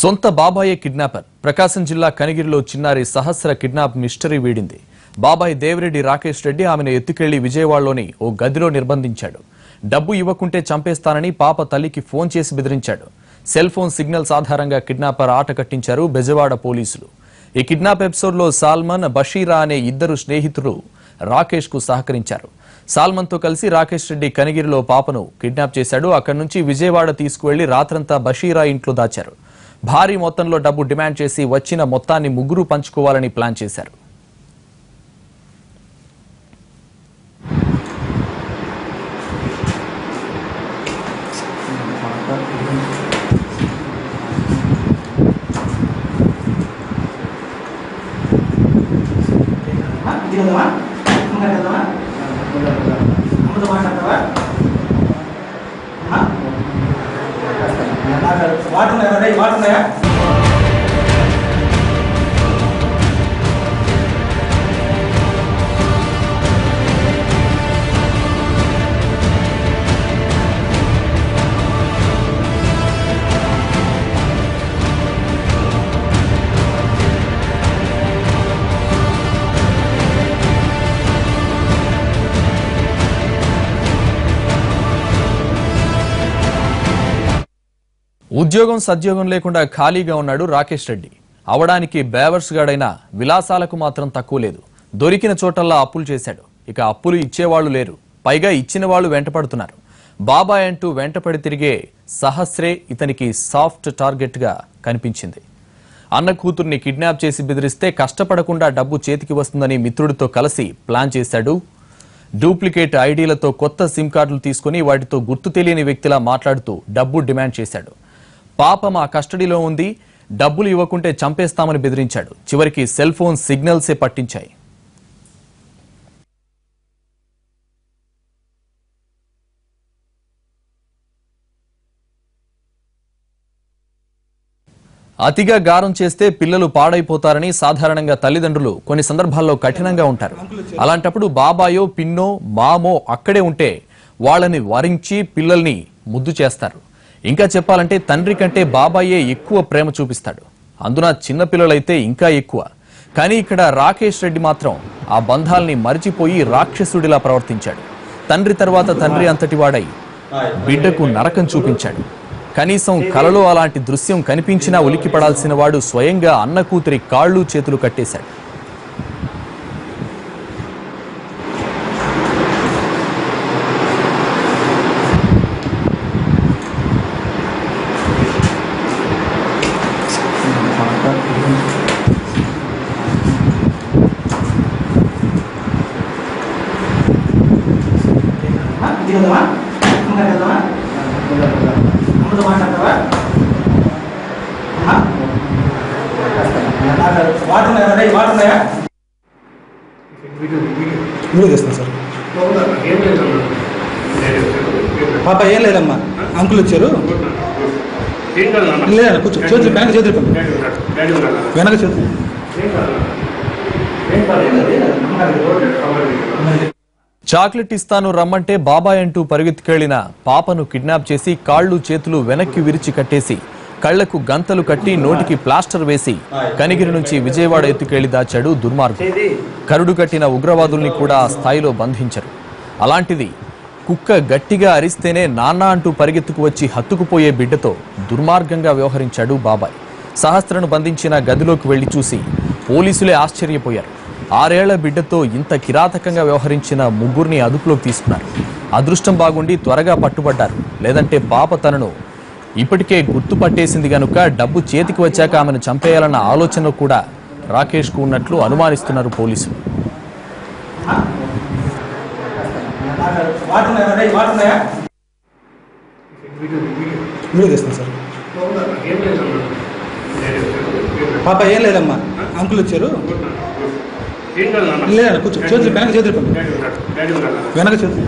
సొంత బాబాయే కిడ్నాపర్ ప్రకాశం జిల్లా కనిగిరిలో చిన్నారి సహస్ర కిడ్నాప్ మిస్టరీ వీడింది. బాబాయ్ దేవరెడ్డి రాకేష్ రెడ్డి ఆమెను ఎత్తుకెళ్లి విజయవాడలోని ఓ గదిలో నిర్బంధించాడు. డబ్బు ఇవ్వకుంటే చంపేస్తానని పాప తల్లికి ఫోన్ చేసి బెదిరించాడు. సెల్ ఫోన్ సిగ్నల్స్ ఆధారంగా కిడ్నాపర్ ఆట కట్టించారు బెజవాడ పోలీసులు. ఈ కిడ్నాప్ ఎపిసోడ్లో సాల్మన్, బషీరా అనే ఇద్దరు స్నేహితులు రాకేష్కు సహకరించారు. సాల్మన్తో కలిసి రాకేష్ రెడ్డి కనిగిరిలో పాపను కిడ్నాప్ చేశాడు. అక్కడి నుంచి విజయవాడ తీసుకువెళ్లి రాత్రంతా బషీరా ఇంట్లో దాచారు. భారీ మొత్తంలో డబ్బు డిమాండ్ చేసి వచ్చిన మొత్తాన్ని ముగ్గురు పంచుకోవాలని ప్లాన్ చేశారు. ఉద్యోగం సద్యోగం లేకుండా ఖాళీగా ఉన్నాడు రాకేష్ రెడ్డి. అవడానికి బేవర్స్ గాడైనా విలాసాలకు మాత్రం తక్కువ లేదు. దొరికిన చోటల్లా అప్పులు చేశాడు. ఇక అప్పులు ఇచ్చేవాళ్లు లేరు, పైగా ఇచ్చిన వాళ్ళు వెంటపడుతున్నారు. బాబాయ్ అంటూ వెంటపడి తిరిగే సహస్రే ఇతనికి సాఫ్ట్ టార్గెట్గా కనిపించింది. అన్న కూతుర్ని కిడ్నాప్ చేసి బెదిరిస్తే కష్టపడకుండా డబ్బు చేతికి వస్తుందని మిత్రుడితో కలిసి ప్లాన్ చేశాడు. డూప్లికేట్ ఐడీలతో కొత్త సిమ్ కార్డులు తీసుకుని వాటితో గుర్తు తెలియని వ్యక్తిలా మాట్లాడుతూ డబ్బు డిమాండ్ చేశాడు. పాప మా కస్టడీలో ఉంది, డబ్బులు ఇవ్వకుంటే చంపేస్తామని బెదిరించాడు. చివరికి సెల్ ఫోన్ సిగ్నల్సే పట్టించాయి. అతిగా గారం చేస్తే పిల్లలు పాడైపోతారని సాధారణంగా తల్లిదండ్రులు కొన్ని సందర్భాల్లో కఠినంగా ఉంటారు. అలాంటప్పుడు బాబాయో పిన్నో మామో అక్కడే ఉంటే వాళ్ళని వరించి పిల్లల్ని ముద్దు చేస్తారు. ఇంకా చెప్పాలంటే తండ్రి కంటే బాబాయే ఎక్కువ ప్రేమ చూపిస్తాడు. అందున చిన్నపిల్లలైతే ఇంకా ఎక్కువ. కానీ ఇక్కడ రాకేష్ రెడ్డి మాత్రం ఆ బంధాల్ని మరిచిపోయి రాక్షసుడిలా ప్రవర్తించాడు. తండ్రి తర్వాత తండ్రి అంతటి వాడై బిడ్డకు నరకం చూపించాడు. కనీసం కలలో అలాంటి దృశ్యం కనిపించినా ఉలిక్కి పడాల్సిన వాడు స్వయంగా అన్న కూతురి కాళ్ళు చేతులు కట్టేశాడు. పాప ఏం లేదమ్మా, అంకులు వచ్చారు. కూర్చో, చేతులు బ్యాంక్ చేతులు వెనక చేతులు. చాక్లెట్ ఇస్తాను రమ్మంటే బాబాయ్ అంటూ పరుగెత్తుకెళ్లిన పాపను కిడ్నాప్ చేసి కాళ్ళు చేతులు వెనక్కి విరిచి కట్టేసి కళ్లకు గంతలు కట్టి నోటికి ప్లాస్టర్ వేసి కనిగిరి నుంచి విజయవాడ ఎత్తుకెళ్లి దాచాడు దుర్మార్గుడు. కరుడు కట్టిన ఉగ్రవాదుల్ని కూడా ఆ స్థాయిలో బంధించరు. అలాంటిది కుక్క గట్టిగా అరిస్తేనే నాన్న అంటూ పరిగెత్తుకు వచ్చి హత్తుకుపోయే బిడ్డతో దుర్మార్గంగా వ్యవహరించాడు బాబాయ్. సహస్రను బంధించిన గదిలోకి వెళ్లి చూసి పోలీసులే ఆశ్చర్యపోయారు. 6 ఏళ్ల బిడ్డతో ఇంత కిరాతకంగా వ్యవహరించిన ముగ్గురిని అదుపులోకి తీసుకున్నారు. అదృష్టం బాగుండి త్వరగా పట్టుబడ్డారు. లేదంటే పాప తనను ఇప్పటికే గుర్తుపట్టేసింది గనుక డబ్బు చేతికి వచ్చాక ఆమెను చంపేయాలన్న ఆలోచన కూడా రాకేష్కు ఉన్నట్లు అనుమానిస్తున్నారు పోలీసులు. పాప ఏం లేదమ్మా, అంకులు వచ్చారు. కూర్చో, చేతులు వెనక చేతులు వెనక చేతులు.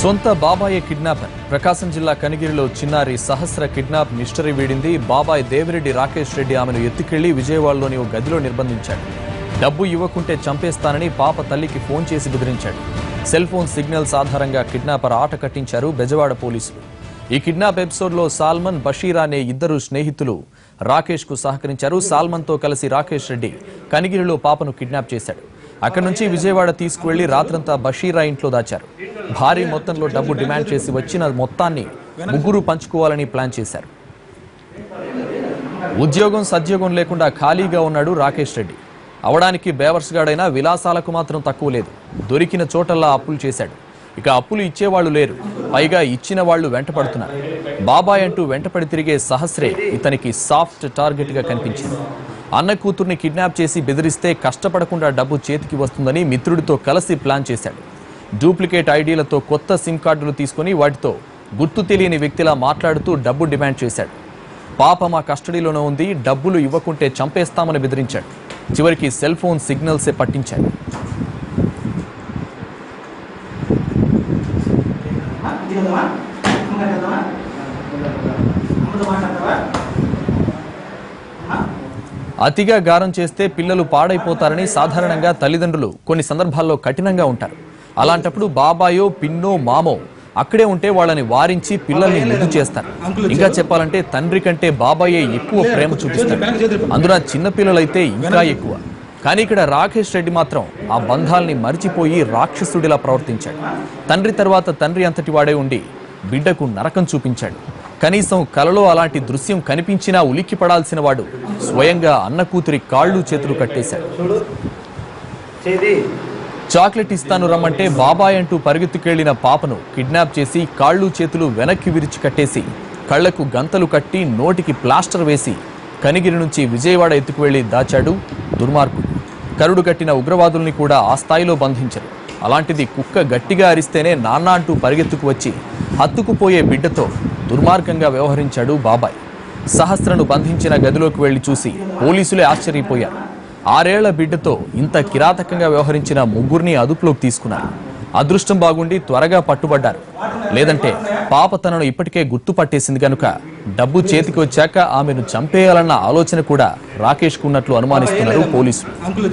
సొంత బాబాయ్ కిడ్నాపర్ ప్రకాశం జిల్లా కనిగిరిలో చిన్నారి సహస్ర కిడ్నాప్ మిస్టరీ వీడింది. బాబాయ్ దేవిరెడ్డి రాకేష్ రెడ్డి ఆమెను ఎత్తుకెళ్లి విజయవాడలోని ఒక గదిలో నిర్బంధించాడు. డబ్బు ఇవ్వకుంటే చంపేస్తానని పాప తల్లికి ఫోన్ చేసి బెదిరించాడు. సెల్ ఫోన్ సిగ్నల్స్ ఆధారంగా కిడ్నాపర్ ఆట కట్టించారు బెజవాడ పోలీసులు. ఈ కిడ్నాప్ ఎపిసోడ్లో సాల్మన్, బషీర్ అనే ఇద్దరు స్నేహితులు రాకేష్కు సహకరించారు. సాల్మన్తో కలిసి రాకేష్ రెడ్డి కనిగిరిలో పాపను కిడ్నాప్ చేశాడు. అక్కడి నుంచి విజయవాడ తీసుకువెళ్లి రాత్రంతా బషీరా ఇంట్లో దాచారు. భారీ మొత్తంలో డబ్బు డిమాండ్ చేసి వచ్చిన మొత్తాన్ని ముగ్గురు పంచుకోవాలని ప్లాన్ చేశారు. ఉద్యోగం సద్యోగం లేకుండా ఖాళీగా ఉన్నాడు రాకేష్ రెడ్డి. అవడానికి బేవర్స్గాడైనా విలాసాలకు మాత్రం తక్కువ లేదు. దొరికిన చోటల్లా అప్పులు చేశాడు. ఇక అప్పులు ఇచ్చేవాళ్లు లేరు, పైగా ఇచ్చిన వాళ్లు వెంటపడుతున్నారు. బాబాయ్ అంటూ వెంటపడి తిరిగే సహస్రే ఇతనికి సాఫ్ట్ టార్గెట్గా కనిపించింది. అన్న కూతుర్ని కిడ్నాప్ చేసి బెదిరిస్తే కష్టపడకుండా డబ్బు చేతికి వస్తుందని మిత్రుడితో కలిసి ప్లాన్ చేశాడు. డూప్లికేట్ ఐడీలతో కొత్త సిమ్ కార్డులు తీసుకుని వాటితో గుర్తు తెలియని వ్యక్తిలా మాట్లాడుతూ డబ్బు డిమాండ్ చేశాడు. పాప మా కస్టడీలోనే ఉంది, డబ్బులు ఇవ్వకుంటే చంపేస్తామని బెదిరించాడు. చివరికి సెల్ ఫోన్ సిగ్నల్సే పట్టించాడు. అతిగా గారం చేస్తే పిల్లలు పాడైపోతారని సాధారణంగా తల్లిదండ్రులు కొన్ని సందర్భాల్లో కఠినంగా ఉంటారు. అలాంటప్పుడు బాబాయో పిన్నో మామో అక్కడే ఉంటే వాళ్ళని వారించి పిల్లల్ని ముద్దు చేస్తారు. ఇంకా చెప్పాలంటే తండ్రి కంటే బాబాయే ఎక్కువ ప్రేమ చూపిస్తారు. అందున చిన్నపిల్లలైతే ఇంకా ఎక్కువ. కానీ ఇక్కడ రాకేష్ రెడ్డి మాత్రం ఆ బంధాల్ని మరిచిపోయి రాక్షసుడిలా ప్రవర్తించాడు. తండ్రి తర్వాత తండ్రి అంతటి వాడే ఉండి బిడ్డకు నరకం చూపించాడు. కనీసం కలలో అలాంటి దృశ్యం కనిపించినా ఉలిక్కి పడాల్సిన వాడు స్వయంగా అన్న కూతురి కాళ్ళు చేతులు కట్టేశాడు. చాక్లెట్ ఇస్తాను రమ్మంటే బాబాయ్ అంటూ పరిగెత్తుకెళ్లిన పాపను కిడ్నాప్ చేసి కాళ్ళు చేతులు వెనక్కి విరిచి కట్టేసి, కళ్లకు గంతలు కట్టి, నోటికి ప్లాస్టర్ వేసి కనిగిరి నుంచి విజయవాడ ఎత్తుకు వెళ్లి దాచాడు దుర్మార్గుడు. కరుడు కట్టిన ఉగ్రవాదుల్ని కూడా ఆ స్థాయిలో బంధించారు. అలాంటిది కుక్క గట్టిగా అరిస్తేనే నాన్న అంటూ పరిగెత్తుకు వచ్చి హత్తుకుపోయే బిడ్డతో దుర్మార్గంగా వ్యవహరించాడు బాబాయ్. సహస్రను బంధించిన గదిలోకి వెళ్లి చూసి పోలీసులే ఆశ్చర్యపోయారు. 6 ఏళ్ల బిడ్డతో ఇంత కిరాతకంగా వ్యవహరించిన ముగ్గురిని అదుపులోకి తీసుకున్నారు. అదృష్టం బాగుండి త్వరగా పట్టుబడ్డారు. లేదంటే పాప తనను ఇప్పటికే గుర్తుపట్టేసింది కనుక డబ్బు చేతికి వచ్చాక ఆమెను చంపేయాలన్న ఆలోచన కూడా రాకేష్కు ఉన్నట్లు అనుమానిస్తున్నారు పోలీసులు.